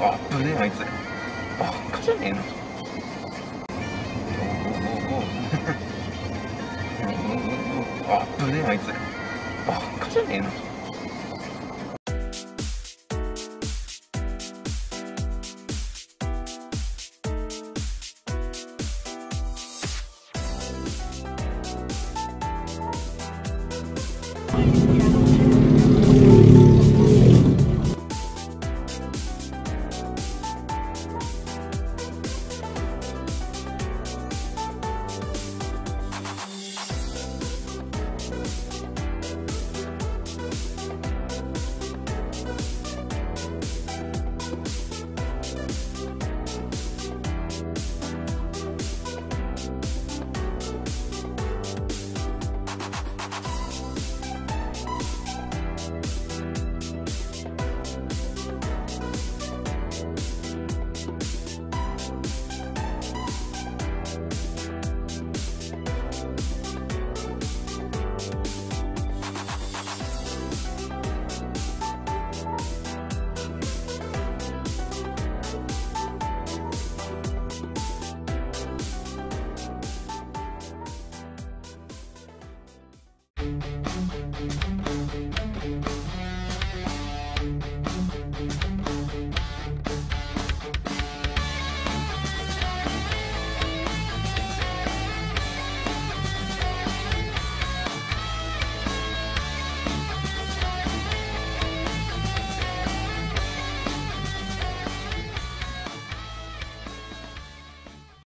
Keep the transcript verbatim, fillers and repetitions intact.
あっぶねえあいつばっかじゃねえの。